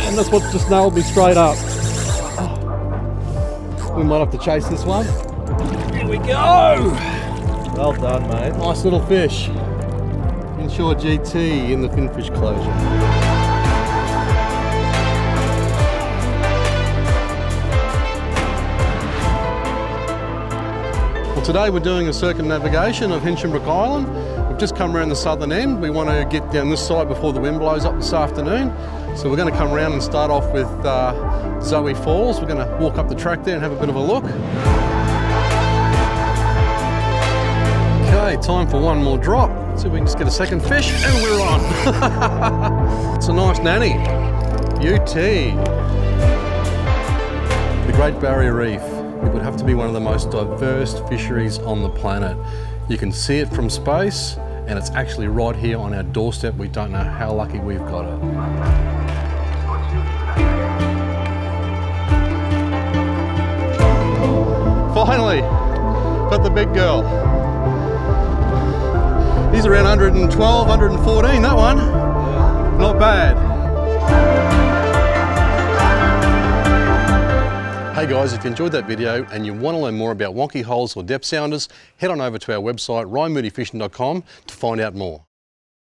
And that's what just nailed me straight up. We might have to chase this one. Here we go! Well done, mate. Nice little fish. Inshore GT in the finfish closure. Today we're doing a circumnavigation of Hinchinbrook Island. We've just come around the southern end. We want to get down this side before the wind blows up this afternoon. So we're going to come around and start off with Zoe Falls. We're going to walk up the track there and have a bit of a look. Okay, time for one more drop. Let's see if we can just get a second fish, and we're on. It's a nice nanny. UT. The Great Barrier Reef. It would have to be one of the most diverse fisheries on the planet. You can see it from space, and it's actually right here on our doorstep. We don't know how lucky we've got it. Finally, got the big girl. He's around 112, 114, that one. Not bad. Hey guys, if you enjoyed that video and you want to learn more about wonky holes or depth sounders, head on over to our website ryanmoodyfishing.com to find out more.